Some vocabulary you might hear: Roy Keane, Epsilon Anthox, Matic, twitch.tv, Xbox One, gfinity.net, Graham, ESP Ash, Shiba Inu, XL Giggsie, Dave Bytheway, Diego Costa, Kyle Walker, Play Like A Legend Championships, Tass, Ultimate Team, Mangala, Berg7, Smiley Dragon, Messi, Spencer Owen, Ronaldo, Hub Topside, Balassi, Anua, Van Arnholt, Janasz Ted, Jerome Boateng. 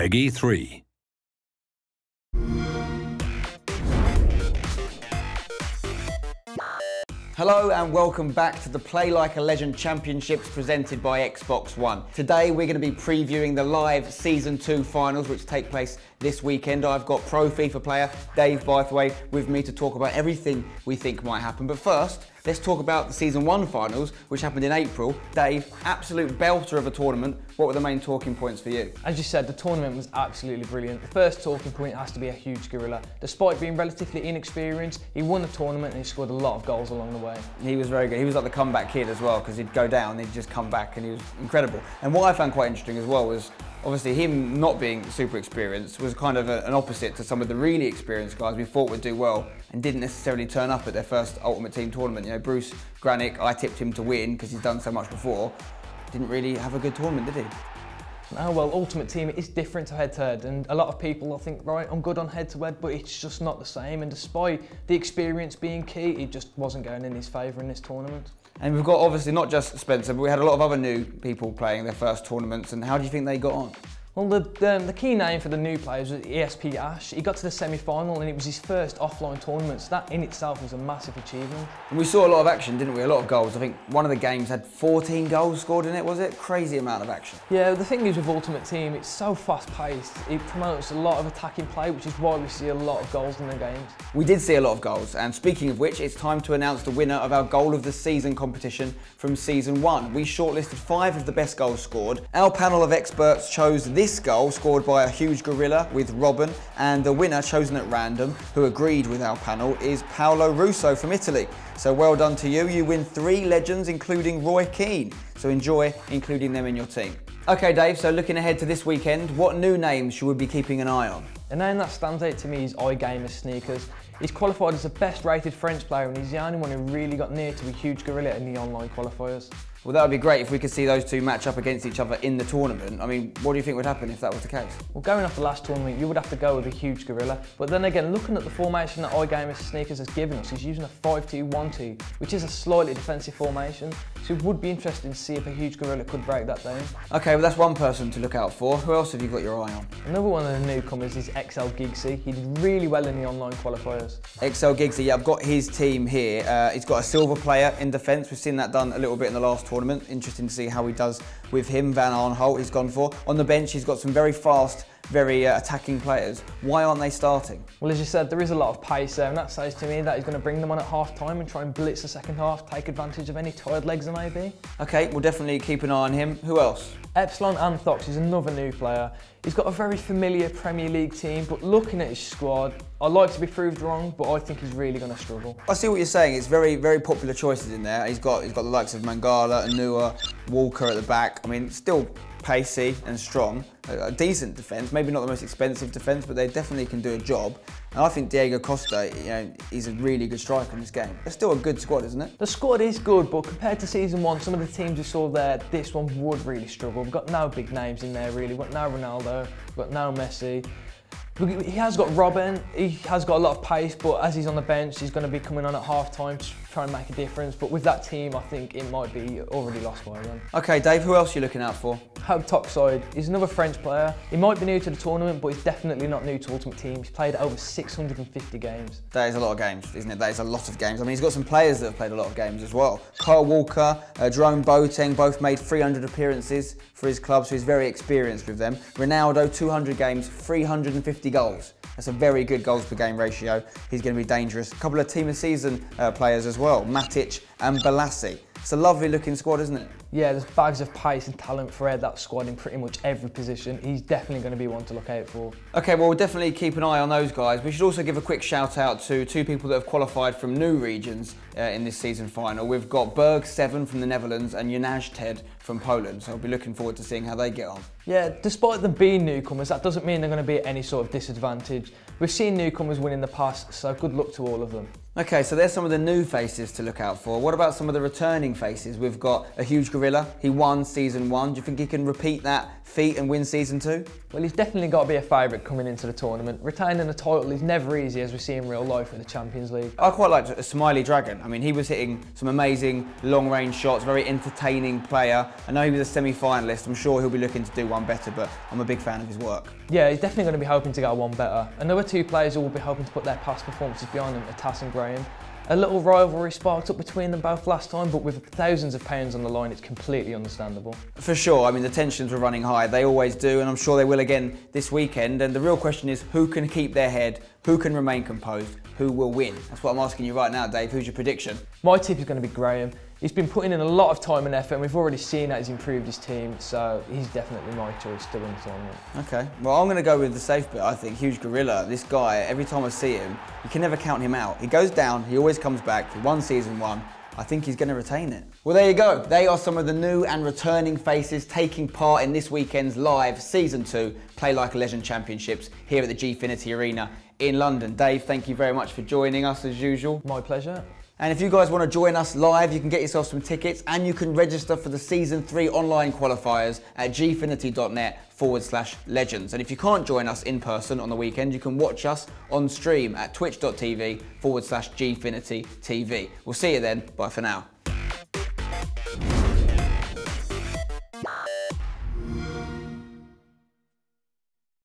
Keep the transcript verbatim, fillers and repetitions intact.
Peggy three. Hello and welcome back to the Play Like a Legend Championships presented by Xbox One. Today we're going to be previewing the live Season two finals which take place this weekend. I've got pro FIFA player Dave Bytheway with me to talk about everything we think might happen. But first, let's talk about the Season one finals which happened in April. Dave, absolute belter of a tournament. What were the main talking points for you? As you said, the tournament was absolutely brilliant. The first talking point has to be a huge gorilla. Despite being relatively inexperienced, he won the tournament and he scored a lot of goals along the way. He was very good. He was like the comeback kid as well, because he'd go down, he'd just come back, and he was incredible. And what I found quite interesting as well was, obviously, him not being super experienced was kind of a, an opposite to some of the really experienced guys we thought would do well and didn't necessarily turn up at their first Ultimate Team tournament. You know, Bruce Granick, I tipped him to win because he's done so much before, didn't really have a good tournament, did he? Oh, well, Ultimate Team is different to head-to-head, and a lot of people, I think, right, I'm good on head-to-head, but it's just not the same, and despite the experience being key, it just wasn't going in his favour in this tournament. And we've got, obviously, not just Spencer, but we had a lot of other new people playing their first tournaments, and how do you think they got on? Well, the, um, the key name for the new players was E S P Ash. He got to the semi-final and it was his first offline tournament, so that in itself was a massive achievement. And we saw a lot of action, didn't we? A lot of goals. I think one of the games had fourteen goals scored in it, was it? Crazy amount of action. Yeah, the thing is with Ultimate Team, it's so fast-paced. It promotes a lot of attacking play, which is why we see a lot of goals in the games. We did see a lot of goals, and speaking of which, it's time to announce the winner of our Goal of the Season competition from Season one. We shortlisted five of the best goals scored. Our panel of experts chose this This goal scored by a huge gorilla with Robin, and the winner chosen at random, who agreed with our panel, is Paolo Russo from Italy. So well done to you. You win three legends, including Roy Keane. So enjoy including them in your team. Okay, Dave, so looking ahead to this weekend, what new names should we be keeping an eye on? The name that stands out to me is iGamer Sneakers. He's qualified as the best rated French player and he's the only one who really got near to a huge gorilla in the online qualifiers. Well, that would be great if we could see those two match up against each other in the tournament. I mean, what do you think would happen if that was the case? Well, going off the last tournament, you would have to go with a huge gorilla. But then again, looking at the formation that iGamer Sneakers has given us, he's using a five two one two, which is a slightly defensive formation. So it would be interesting to see if a huge gorilla could break that down. Okay, well that's one person to look out for. Who else have you got your eye on? Another one of the newcomers is X L Giggsie. He did really well in the online qualifiers. X L Giggsie, yeah, I've got his team here. Uh, he's got a silver player in defence. We've seen that done a little bit in the last tournament. Interesting to see how he does with him. Van Arnholt he's gone for. On the bench, he's got some very fast, very uh, attacking players. Why aren't they starting? Well, as you said, there is a lot of pace there, and that says to me that he's going to bring them on at half-time and try and blitz the second half, take advantage of any tired legs there may be. Okay, we'll definitely keep an eye on him. Who else? Epsilon Anthox is another new player. He's got a very familiar Premier League team, but looking at his squad, I like to be proved wrong, but I think he's really going to struggle. I see what you're saying. It's very, very popular choices in there. He's got, he's got the likes of Mangala, Anua, Walker at the back. I mean, still pacey and strong, a, a decent defence. Maybe not the most expensive defence, but they definitely can do a job. And I think Diego Costa, you know, he's a really good striker in this game. It's still a good squad, isn't it? The squad is good, but compared to season one, some of the teams we saw there, this one would really struggle. We've got no big names in there, really. We've got no Ronaldo, we've got no Messi. He has got Robin, he has got a lot of pace, but as he's on the bench, he's going to be coming on at half-time to try and make a difference. But with that team, I think it might be already lost by then. OK, Dave, who else are you looking out for? Hub Topside. He's another French player. He might be new to the tournament, but he's definitely not new to Ultimate Team. He's played over six hundred and fifty games. That is a lot of games, isn't it? That is a lot of games. I mean, he's got some players that have played a lot of games as well. Kyle Walker, uh, Jerome Boateng, both made three hundred appearances for his club, so he's very experienced with them. Ronaldo, two hundred games, three hundred and fifty goals. That's a very good goals per game ratio. He's going to be dangerous. A couple of team of season uh, players as well, Matic and Balassi. It's a lovely looking squad, isn't it? Yeah, there's bags of pace and talent throughout that squad in pretty much every position. He's definitely going to be one to look out for. Okay, well, we'll definitely keep an eye on those guys. We should also give a quick shout out to two people that have qualified from new regions uh, in this season final. We've got Berg seven from the Netherlands and Janasz Ted from Poland, so I'll be looking forward to seeing how they get on. Yeah, despite them being newcomers, that doesn't mean they're going to be at any sort of disadvantage. We've seen newcomers win in the past, so good luck to all of them. Okay, so there's some of the new faces to look out for. What about some of the returning faces? We've got a huge gorilla. He won season one. Do you think he can repeat that feat and win season two? Well, he's definitely got to be a favourite coming into the tournament. Retaining a title is never easy, as we see in real life in the Champions League. I quite liked a Smiley Dragon. I mean, he was hitting some amazing long-range shots, very entertaining player. I know he was a semi-finalist. I'm sure he'll be looking to do one better, but I'm a big fan of his work. Yeah, he's definitely going to be hoping to go one better. Another two players who will be hoping to put their past performances behind them are Tass and Graham. Graham. A little rivalry sparked up between them both last time, but with thousands of pounds on the line, it's completely understandable. For sure, I mean, the tensions were running high, they always do, and I'm sure they will again this weekend, and the real question is who can keep their head, who can remain composed, who will win? That's what I'm asking you right now, Dave. Who's your prediction? My tip is going to be Graham. He's been putting in a lot of time and effort, and we've already seen that he's improved his team, so he's definitely my choice to win the tournament. Okay, well, I'm going to go with the safe bet, I think. Huge Gorilla, this guy, every time I see him, you can never count him out. He goes down, he always comes back. He won season one. I think he's going to retain it. Well, there you go. They are some of the new and returning faces taking part in this weekend's live Season two Play Like a Legend Championships here at the Gfinity Arena in London. Dave, thank you very much for joining us as usual. My pleasure. And if you guys want to join us live, you can get yourself some tickets and you can register for the Season three online qualifiers at gfinity.net forward slash legends. And if you can't join us in person on the weekend, you can watch us on stream at twitch.tv forward slash gfinity TV. We'll see you then. Bye for now.